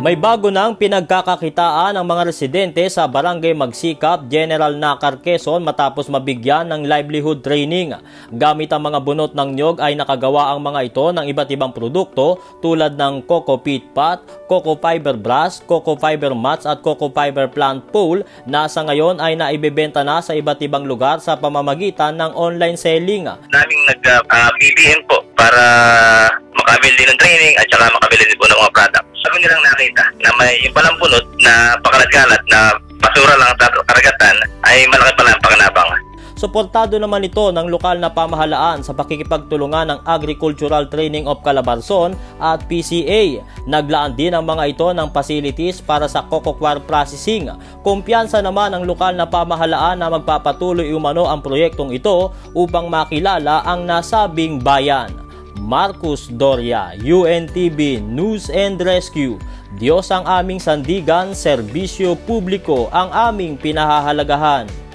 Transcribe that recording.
May bago na ang pinagkakakitaan ng mga residente sa Barangay Magsikap, General Nakar, Quezon matapos mabigyan ng livelihood training. Gamit ang mga bunot ng niyog ay nakagawa ang mga ito ng iba't ibang produkto tulad ng coco peat pot, coco fiber brush, coco fiber mats at coco fiber plant pole na sa ngayon ay naibebenta na sa iba't ibang lugar sa pamamagitan ng online selling. Daming nagbibihin po para makabili din ng training at saka makabili din po ng mga product. Sabi nilang nakita na may yung palang bunot na pakalat-galat na basura lang sa karagatan ay malaki pala ang pakinabang. Suportado naman ito ng lokal na pamahalaan sa pakikipagtulungan ng Agricultural Training of Calabarzon at PCA. Naglaan din ang mga ito ng facilities para sa cocoquar processing. Kumpiyansa naman ang lokal na pamahalaan na magpapatuloy umano ang proyektong ito upang makilala ang nasabing bayan. Marcus Doria, UNTV News and Rescue. Diyos ang aming sandigan, serbisyo publiko ang aming pinahahalagahan.